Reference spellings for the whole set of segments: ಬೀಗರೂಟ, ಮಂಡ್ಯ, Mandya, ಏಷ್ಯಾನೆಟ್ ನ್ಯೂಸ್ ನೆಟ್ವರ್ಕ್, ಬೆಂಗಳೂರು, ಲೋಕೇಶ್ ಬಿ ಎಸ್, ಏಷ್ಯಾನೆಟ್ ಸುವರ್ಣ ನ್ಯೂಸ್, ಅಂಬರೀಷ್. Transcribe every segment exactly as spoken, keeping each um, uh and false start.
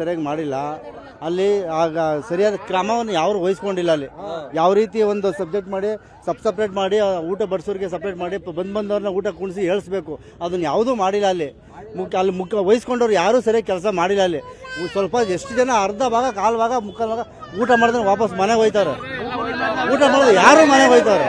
ಸರಿಯಾಗಿ ಮಾಡಿಲ್ಲ ಅಲ್ಲಿ ಆಗ ಸರಿಯಾದ ಕ್ರಮವನ್ನು ಯಾರು ವಹಿಸಿಕೊಂಡಿಲ್ಲ ಅಲ್ಲಿ ಯಾವ ರೀತಿ ಒಂದು ಸಬ್ಜೆಕ್ಟ್ ಮಾಡಿ ಸಬ್ ಸೆಪರೇಟ್ ಮಾಡಿ ಊಟ ಬಡಿಸೋರಿಗೆ ಸೆಪರೇಟ್ ಮಾಡಿ ಬಂದ ಬಂದವರನ್ನ ಊಟ ಕುಣಿಸಿ ಹೇಳಿಸಬೇಕು ಅದನ್ನ ಯಾವುದು ಮಾಡಿಲ್ಲ ಅಲ್ಲಿ ಮುಖ ಅಲ್ಲಿ ಮುಖ ವಹಿಸಿಕೊಂಡವರು ಯಾರು ಸರಿಯಾಗಿ ಕೆಲಸ ಮಾಡಿಲ್ಲ ಅಲ್ಲಿ ಸ್ವಲ್ಪ ಎಷ್ಟು ಜನ ಅರ್ಧ ಭಾಗ ಕಾಲು ಭಾಗ ಮುಕ್ಕಾಲು ಭಾಗ ಊಟ ಮಾಡಿದ್ರೆ ವಾಪಸ್ ಮನೆಗೆ ಹೋಗ್ತಾರೆ ಊಟ ಮಾಡಿದ್ರೆ ಯಾರು ಮನೆಗೆ ಹೋಗ್ತಾರೆ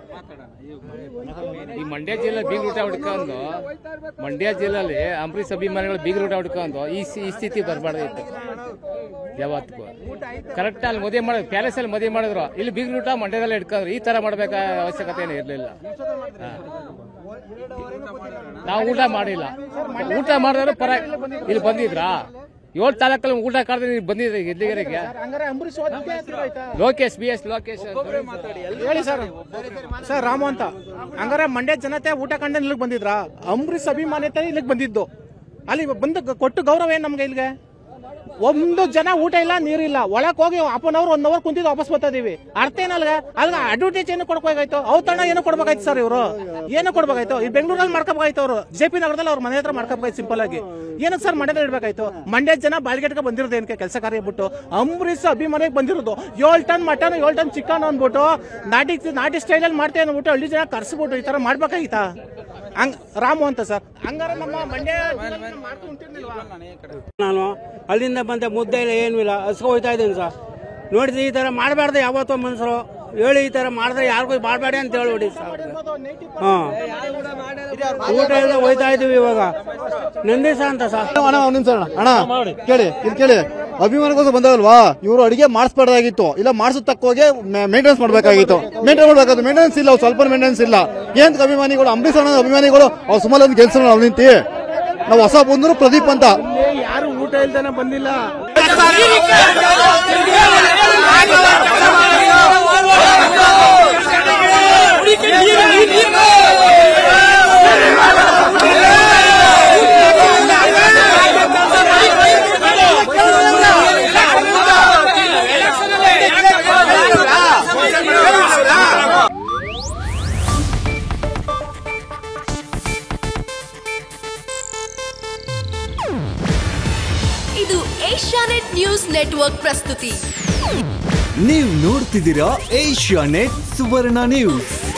ಈ ಮಂಡ್ಯ ಜಿಲ್ಲೆ ಬೀಗ್ ರೂಟ್ ಹೊಡ್ಕೊಂಡು ಮಂಡ್ಯ ಜಿಲ್ಲೆಯಲ್ಲಿ ಅಂಬರೀಷ್ ಅಭಿಮಾನಿಗಳು ಬೀಗ್ ರೂಟ್ ಹೊಡ್ಕೊಂಡು ಈ ಸ್ಥಿತಿ ಬರಬಾರ್ದಿತ್ತು ಯಾವತ್ತೂ ಕರೆಕ್ಟ್ ಅಲ್ಲಿ ಮದುವೆ ಮಾಡಿದ್ರು ಪ್ಯಾಲೇಸ್ ಅಲ್ಲಿ ಮದುವೆ ಮಾಡಿದ್ರು ಇಲ್ಲಿ ಬೀಗ್ ರೂಟ ಮಂಡ್ಯದಲ್ಲಿ ಇಟ್ಕೊಂಡ್ರು ಈ ತರ ಮಾಡಬೇಕ ಅವಶ್ಯಕತೆ ಏನು ಇರಲಿಲ್ಲ ನಾವು ಊಟ ಮಾಡಿಲ್ಲ ಊಟ ಮಾಡಿದ್ರೆ ಪರ ಇಲ್ಲಿ ಬಂದಿದ್ರಾ ಏಳು ತಾಲೂಕಲ್ಲಿ ಊಟ ಕಾಡ್ದೆ ಬಂದಿದ್ರೆ ಇಲ್ಲಿಗೆ ಲೋಕೇಶ್ ಬಿ ಎಸ್ ಲೋಕೇಶ್ ಹೇಳಿ ಸರ್ ಸರ್ ರಾಮು ಅಂತ ಹಂಗಾರೆ ಮಂಡ್ಯ ಜನತೆ ಊಟ ಕಂಡ ಇಲ್ಲಿಗೆ ಬಂದಿದ್ರಾ ಅಂಬರೀಷ್ ಅಭಿಮಾನ್ಯತೆ ಇಲ್ಲಿಗೆ ಬಂದಿದ್ದು ಅಲ್ಲಿ ಬಂದು ಕೊಟ್ಟು ಗೌರವ ಏನ್ ನಮ್ಗೆ ಇಲ್ಲಿಗೆ ಒಂದು ಜನ ಊಟ ಇಲ್ಲ ನೀರಿಲ್ಲ ಒಳಕ್ ಹೋಗಿ ಅಪ್ಪನ್ ಅವ್ರು ಒಂದ್ ಅವರ್ ಕುಂತಿದ್ದು ವಾಪಸ್ ಬರ್ತಾ ಇದೀವಿ ಅರ್ಥ ಏನಲ್ಗ ಅಲ್ಗ ಅಡ್ವರ್ಟೈಸ್ ಏನು ಕೊಡ್ಬೇಕಾಯ್ತು ಅವ್ತಣ್ಣ ಏನು ಕೊಡ್ಬೇಕಾಯ್ತು ಸರ್ ಇವರು ಏನು ಕೊಡ್ಬೇಕಾಯ್ತು ಈ ಬೆಂಗಳೂರಲ್ಲಿ ಮಾಡ್ಕೋಬೇಕಾಯ್ತು ಅವರು ಜೆಪಿ ನಗರದಲ್ಲಿ ಅವ್ರ ಮನೆ ಹತ್ರ ಮಾಡ್ಕೋಬೇಕಾಯ್ತು ಸಿಂಪಲ್ ಆಗಿ ಏನಕ್ಕೆ ಸರ್ ಮಂಡ್ಯದಲ್ಲಿ ಇಡ್ಬೇಕಾಯ್ತು ಮಂಡ್ಯ ಜನ ಬಾಲ್ಗೆಟ್ಗೆ ಬಂದಿರೋದು ಏನಕ್ಕೆ ಕೆಲಸ ಕಾರ್ಯ ಬಿಟ್ಟು ಅಂಬರೀಷ್ ಅಭಿಮಾನಿಗೆ ಬಂದಿರೋದು ಏಳು ಟನ್ ಮಟನ್ ಏಳು ಟನ್ ಚಿಕನ್ ಅಂದ್ಬಿಟ್ಟು ನಾಟಿ ನಾಟಿ ಸ್ಟೈಲಲ್ಲಿ ಮಾಡ್ತೇವೆ ಅಂದ್ಬಿಟ್ಟು ಹಳ್ಳಿ ಜನ ಕರ್ಸ್ಬಿಟ್ಟು ಈ ತರ ಮಾಡ್ಬೇಕಾಯ್ತಾ ಹಂಗ ರಾಮು ಅಂತ ಸರ್ ಹಂಗಾರ ನಮ್ಮ ಮಂಡ್ಯ ನಾನು ಅಲ್ಲಿಂದ ಬಂದೆ ಮುದ್ದೆ ಇಲ್ಲ ಏನು ಇಲ್ಲ ಹಸ್ಕೊ ಹೋಯ್ತಾ ಇದ್ದೀನಿ ಸರ್ ನೋಡಿದ್ರೆ ಈ ತರ ಮಾಡಬಾರ್ದು ಯಾವತ್ತೋ ಮನ್ಸರು ಹೇಳಿ ಈ ತರ ಮಾಡಿದ್ರೆ ಯಾರಿಗೂ ಮಾಡಬೇಡಿ ಅಂತ ಹೇಳ್ಬಿಡಿ ಸರ್ ಹಾ ಊಟ ಎಲ್ಲ ಹೋಯ್ತಾ ಇದೀವಿ ಇವಾಗ ನಂದೀಸ ಅಂತ ಸರ್ ಒಂದ್ ನಿಮಿಷ ಅಣ್ಣ ಕೇಳಿ ಇದು ಕೇಳಿ ಅಭಿಮಾನಕ್ಕೋಸ್ಕರ ಬಂದವಲ್ವಾ ಇವರು ಅಡಿಗೆ ಮಾಡಿಸ್ಬಾರ್ದಾಗಿತ್ತು ಇಲ್ಲ ಮಾಡಿಸೋ ತಕ್ಕೋಗೆ ಮೇಂಟೆನೆನ್ಸ್ ಮಾಡಬೇಕಾಗಿತ್ತು ಮೇಂಟೈನ್ ಮಾಡಬೇಕಾದ್ರು ಮೇಂಟೆನೆನ್ಸ್ ಇಲ್ಲ ಸ್ವಲ್ಪ ಮೇಂಟೆನೆನ್ಸ್ ಇಲ್ಲ ಏನ್ ಅಭಿಮಾನಿಗಳು ಅಂಬರೀಷ್ ಅಣ್ಣ ಅಭಿಮಾನಿಗಳು ಅವ್ರು ಸುಮಾರು ಒಂದು ಗೆಲ್ಸೋಣ ನಾವು ನಿಂತಿ ನಾವು ಹೊಸ ಬಂದ್ರು ಪ್ರದೀಪ್ ಅಂತ ಯಾರು ಊಟ ಇಲ್ದಾನೆ ಬಂದಿಲ್ಲ ಇದು ಏಷ್ಯಾನೆಟ್ ನ್ಯೂಸ್ ನೆಟ್ವರ್ಕ್ ಪ್ರಸ್ತುತಿ. ನೀವು ನೋಡ್ತಿದ್ದೀರಾ ಏಷ್ಯಾನೆಟ್ ಸುವರ್ಣ ನ್ಯೂಸ್.